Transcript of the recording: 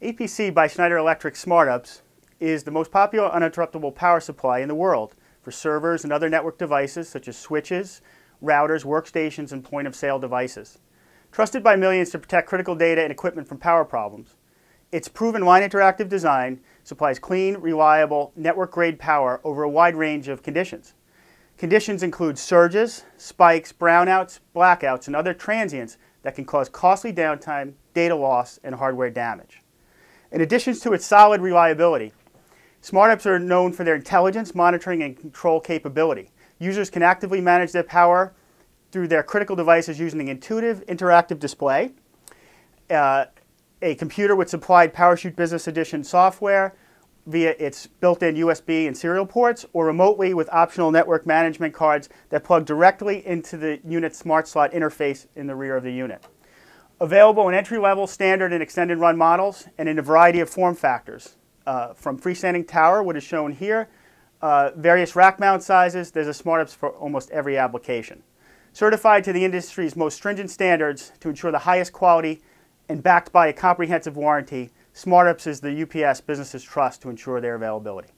APC by Schneider Electric Smart-UPS is the most popular uninterruptible power supply in the world for servers and other network devices such as switches, routers, workstations, and point-of-sale devices. Trusted by millions to protect critical data and equipment from power problems, its proven line interactive design supplies clean, reliable, network-grade power over a wide range of conditions. Conditions include surges, spikes, brownouts, blackouts, and other transients that can cause costly downtime, data loss, and hardware damage. In addition to its solid reliability, Smart-UPS are known for their intelligence, monitoring, and control capability. Users can actively manage their power through their critical devices using an intuitive, interactive display, a computer with supplied PowerChute Business Edition software via its built-in USB and serial ports, or remotely with optional network management cards that plug directly into the unit's smart slot interface in the rear of the unit. Available in entry-level, standard, and extended run models, and in a variety of form factors. From freestanding tower, what is shown here, various rack mount sizes, there's a Smart-UPS for almost every application. Certified to the industry's most stringent standards to ensure the highest quality and backed by a comprehensive warranty, Smart-UPS is the UPS business's trust to ensure their availability.